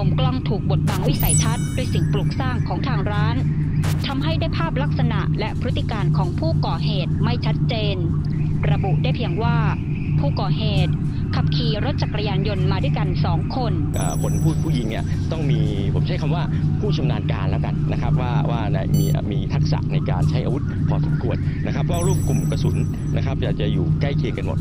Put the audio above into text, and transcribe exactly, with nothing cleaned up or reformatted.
มุมกล้องถูกบดบังวิสัยทัศน์ด้วยสิ่งปลูกสร้างของทางร้านทำให้ได้ภาพลักษณะและพฤติการของผู้ก่อเหตุไม่ชัดเจนระบุได้เพียงว่าผู้ก่อเหตุขับขี่รถจักรยานยนต์มาด้วยกันสองคนคนผู้ผู้ยิงเนี่ยต้องมีผมใช้คำว่าผู้ชำนาญการแล้วกันนะครับว่าว่ามีมีทักษะในการใช้อาวุธพอสมควรนะครับเพราะรูปกลุ่มกระสุนนะครับจะจะอยู่ใกล้เคียงกันหมด